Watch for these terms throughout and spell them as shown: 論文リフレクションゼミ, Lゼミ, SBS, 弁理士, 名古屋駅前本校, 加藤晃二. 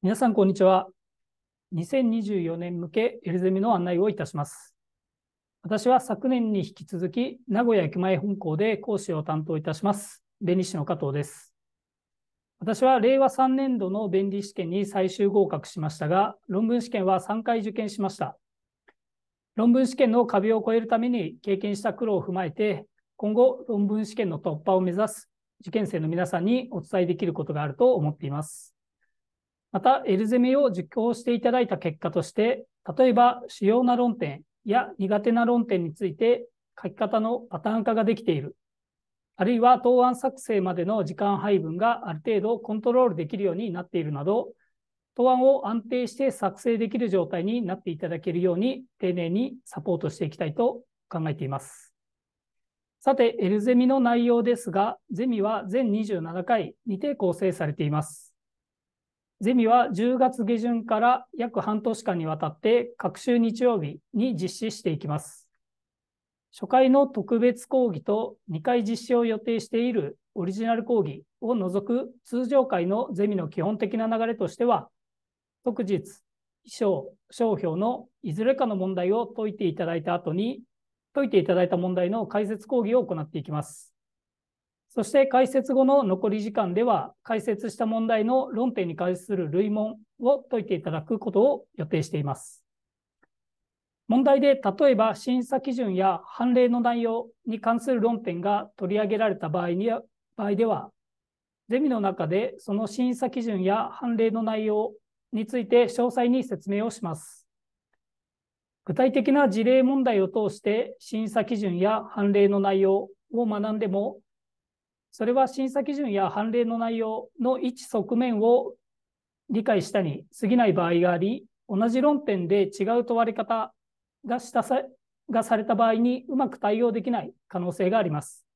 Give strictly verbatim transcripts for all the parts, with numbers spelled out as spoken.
皆さん、こんにちは。にせんにじゅうよねん向け L ゼミの案内をいたします。私は昨年に引き続き、名古屋駅前本校で講師を担当いたします、弁理士の加藤です。私はれいわさんねんどの弁理試験に最終合格しましたが、論文試験はさんかい受験しました。論文試験の壁を越えるために経験した苦労を踏まえて、今後、論文試験の突破を目指す受験生の皆さんにお伝えできることがあると思っています。また、L ゼミを受講していただいた結果として、例えば主要な論点や苦手な論点について書き方のパターン化ができている、あるいは答案作成までの時間配分がある程度コントロールできるようになっているなど、答案を安定して作成できる状態になっていただけるように丁寧にサポートしていきたいと考えています。さて、L ゼミの内容ですが、ゼミは全にじゅうななかいにて構成されています。ゼミはじゅうがつげじゅんから約半年間にわたって各週日曜日に実施していきます。初回の特別講義とにかい実施を予定しているオリジナル講義を除く通常回のゼミの基本的な流れとしては、即日、意証、商標のいずれかの問題を解いていただいた後に、解いていただいた問題の解説講義を行っていきます。そして解説後の残り時間では、解説した問題の論点に関する類問を解いていただくことを予定しています。問題で例えば審査基準や判例の内容に関する論点が取り上げられた場合に、場合では、ゼミの中でその審査基準や判例の内容について詳細に説明をします。具体的な事例問題を通して審査基準や判例の内容を学んでも、それは審査基準や判例の内容の一側面を理解したに過ぎない場合があり、同じ論点で違う問われ方がしたさ、がされた場合にうまく対応できない可能性があります。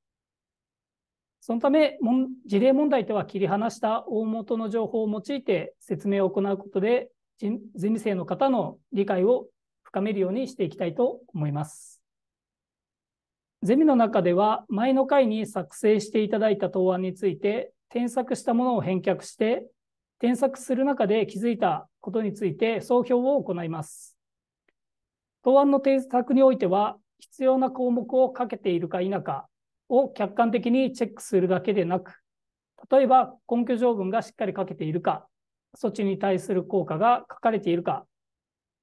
そのため、事例問題とは切り離した大元の情報を用いて説明を行うことで、ゼミ生の方の理解を深めるようにしていきたいと思います。ゼミの中では、前の回に作成していただいた答案について、添削したものを返却して、添削する中で気づいたことについて総評を行います。答案の添削においては、必要な項目を書けているか否かを客観的にチェックするだけでなく、例えば根拠条文がしっかり書けているか、措置に対する効果が書かれているか、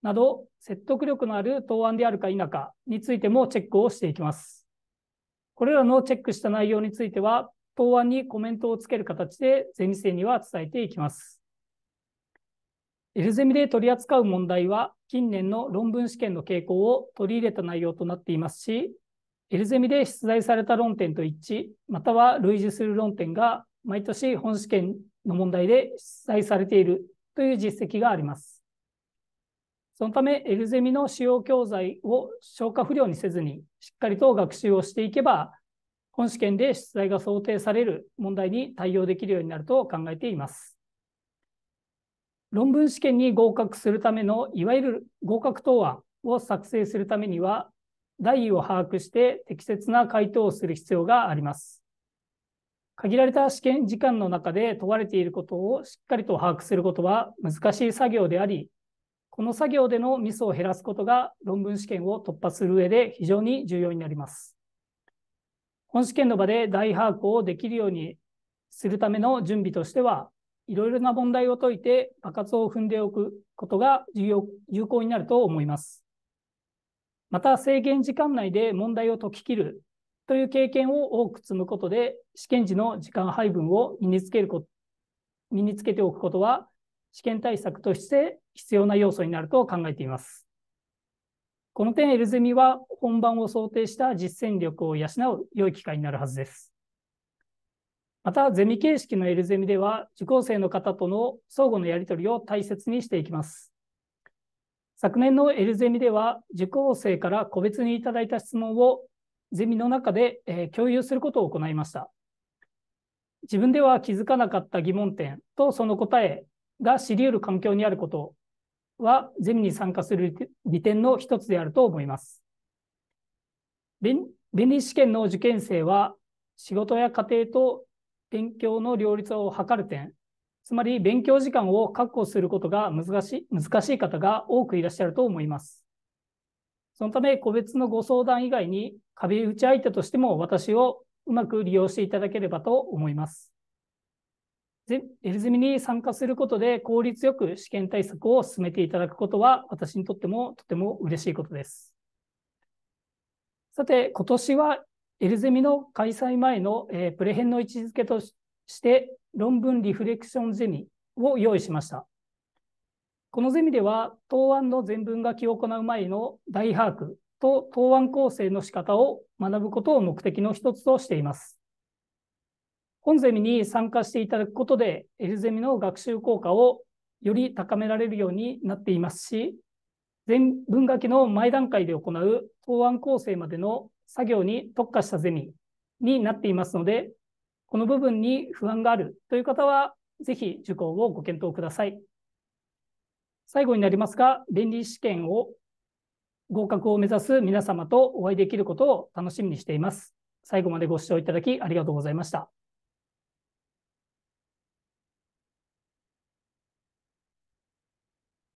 など説得力のある答案であるか否かについてもチェックをしていきます。これらのチェックした内容については、答案にコメントをつける形でゼミ生には伝えていきます。L ゼミで取り扱う問題は、近年の論文試験の傾向を取り入れた内容となっていますし、L ゼミで出題された論点と一致、または類似する論点が毎年本試験の問題で出題されているという実績があります。そのため、L ゼミの主要教材を消化不良にせずに、しっかりと学習をしていけば、本試験で出題が想定される問題に対応できるようになると考えています。論文試験に合格するための、いわゆる合格答案を作成するためには、題意を把握して適切な回答をする必要があります。限られた試験時間の中で問われていることをしっかりと把握することは難しい作業であり、この作業でのミスを減らすことが論文試験を突破する上で非常に重要になります。本試験の場で大把握をできるようにするための準備としては、いろいろな問題を解いて場数を踏んでおくことが重要有効になると思います。また、制限時間内で問題を解き切るという経験を多く積むことで、試験時の時間配分を身につけること、身につけておくことは、試験対策として必要な要素になると考えています。この点、L ゼミは本番を想定した実践力を養う良い機会になるはずです。また、ゼミ形式の L ゼミでは、受講生の方との相互のやり取りを大切にしていきます。昨年の L ゼミでは、受講生から個別にいただいた質問をゼミの中で共有することを行いました。自分では気づかなかった疑問点とその答えが知り得る環境にあることは、ゼミに参加する利点の一つであると思います。弁理試験の受験生は、仕事や家庭と勉強の両立を図る点、つまり勉強時間を確保することが難しい、難しい方が多くいらっしゃると思います。そのため、個別のご相談以外に壁打ち相手としても私をうまく利用していただければと思います。エルゼミに参加することで効率よく試験対策を進めていただくことは私にとってもとても嬉しいことです。さて、今年はエルゼミの開催前のプレ編の位置づけとして論文リフレクションゼミを用意しました。このゼミでは答案の全文書きを行う前の大把握と答案構成の仕方を学ぶことを目的の一つとしています。本ゼミに参加していただくことで、エルゼミの学習効果をより高められるようになっていますし、全文書きの前段階で行う答案構成までの作業に特化したゼミになっていますので、この部分に不安があるという方は、ぜひ受講をご検討ください。最後になりますが、弁理士試験を合格を目指す皆様とお会いできることを楽しみにしています。最後までご視聴いただきありがとうございました。